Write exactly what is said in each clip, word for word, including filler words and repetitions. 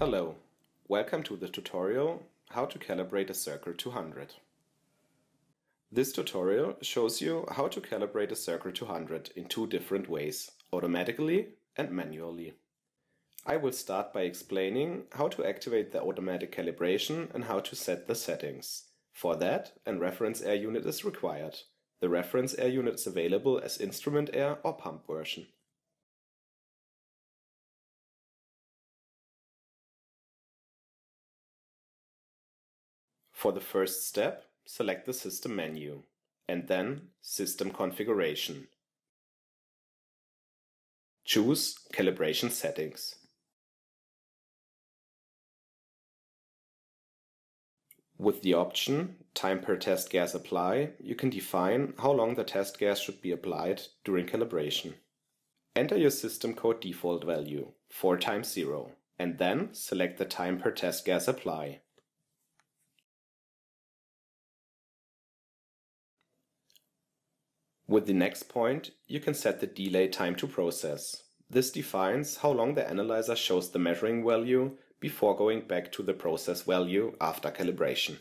Hello, welcome to the tutorial how to calibrate a ZIRKOR two hundred. This tutorial shows you how to calibrate a ZIRKOR two hundred in two different ways, automatically and manually. I will start by explaining how to activate the automatic calibration and how to set the settings. For that, an reference air unit is required. The reference air unit is available as instrument air or pump version. For the first step, select the System menu and then System Configuration. Choose Calibration Settings. With the option Time per test gas apply, you can define how long the test gas should be applied during calibration. Enter your system code default value, four times zero, and then select the time per test gas apply. With the next point, you can set the delay time to process. This defines how long the analyzer shows the measuring value before going back to the process value after calibration.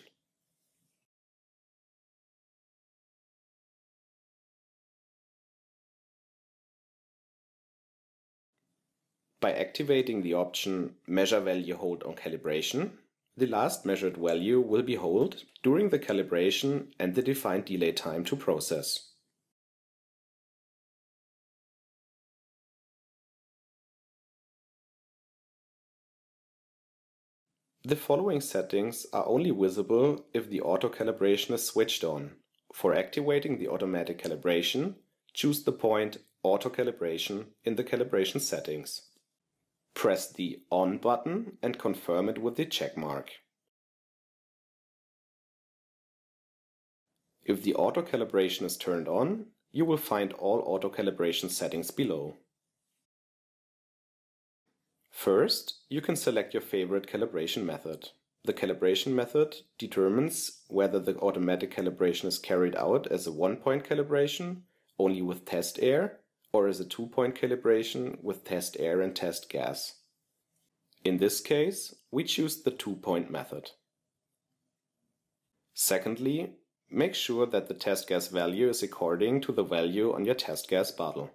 By activating the option Measure Value Hold on Calibration, the last measured value will be held during the calibration and the defined delay time to process. The following settings are only visible if the auto calibration is switched on. For activating the automatic calibration, choose the point Auto Calibration in the calibration settings. Press the On button and confirm it with the check mark. If the auto calibration is turned on, you will find all auto calibration settings below. First, you can select your favorite calibration method. The calibration method determines whether the automatic calibration is carried out as a one-point calibration, only with test air, or as a two-point calibration with test air and test gas. In this case, we choose the two-point method. Secondly, make sure that the test gas value is according to the value on your test gas bottle.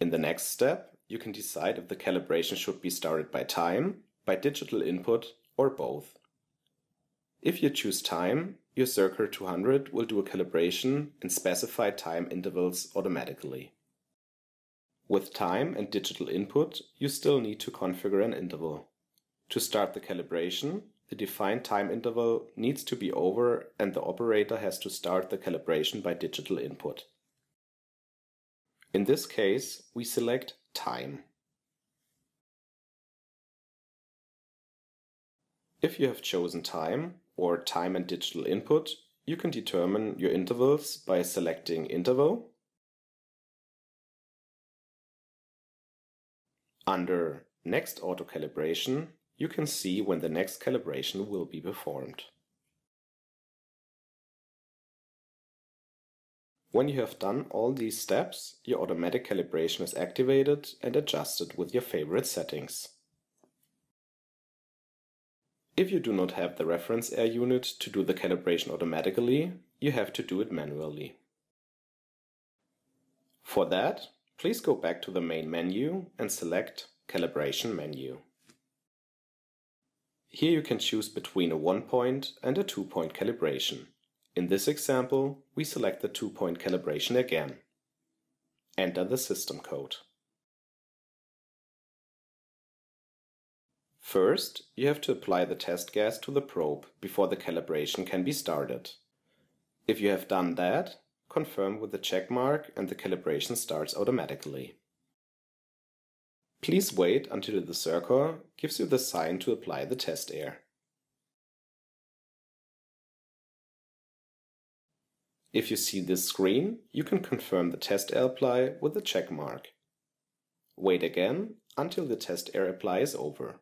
In the next step, you can decide if the calibration should be started by time, by digital input, or both. If you choose time, your ZIRKOR two hundred will do a calibration in specified time intervals automatically. With time and digital input, you still need to configure an interval. To start the calibration, the defined time interval needs to be over and the operator has to start the calibration by digital input. In this case, we select Time. If you have chosen Time or Time and Digital Input, you can determine your intervals by selecting Interval. Under Next Auto Calibration, you can see when the next calibration will be performed. When you have done all these steps, your automatic calibration is activated and adjusted with your favorite settings. If you do not have the reference air unit to do the calibration automatically, you have to do it manually. For that, please go back to the main menu and select Calibration menu. Here you can choose between a one-point and a two-point calibration. In this example, we select the two-point calibration again. Enter the system code. First, you have to apply the test gas to the probe before the calibration can be started. If you have done that, confirm with the check mark and the calibration starts automatically. Please wait until the ZIRKOR gives you the sign to apply the test air. If you see this screen, you can confirm the test air apply with a check mark. Wait again until the test air apply is over.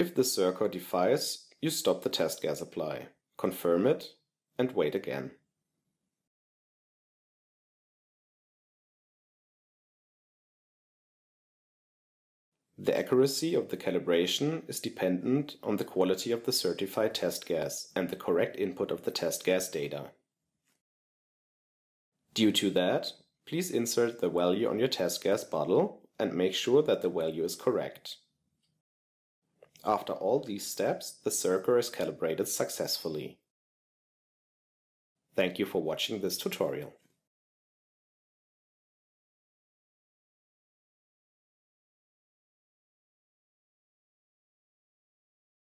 If the ZIRKOR device you stop the test gas supply, confirm it, and wait again. The accuracy of the calibration is dependent on the quality of the certified test gas and the correct input of the test gas data. Due to that, please insert the value on your test gas bottle and make sure that the value is correct. After all these steps, the ZIRKOR is calibrated successfully. Thank you for watching this tutorial.